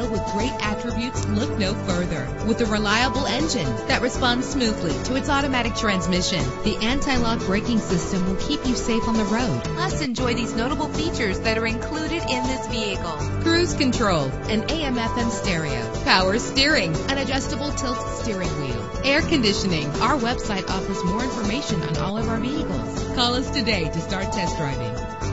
automobile with great attributes, look no further. With a reliable engine that responds smoothly to its automatic transmission, the anti-lock braking system will keep you safe on the road. Plus, enjoy these notable features that are included in this vehicle: cruise control, an AM/FM stereo, power steering, an adjustable tilt steering wheel, air conditioning. Our website offers more information on all of our vehicles. Call us today to start test driving.